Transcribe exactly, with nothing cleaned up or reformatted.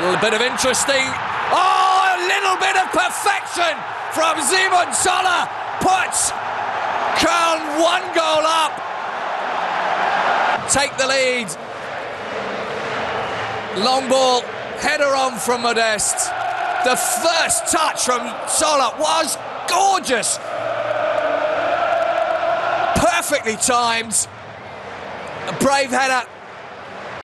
A little bit of interesting. Oh, a little bit of perfection from Zimon Zoller. Puts Köln one goal up. Take the lead. Long ball, header on from Modeste. The first touch from Zoller was gorgeous. Perfectly timed. A brave header.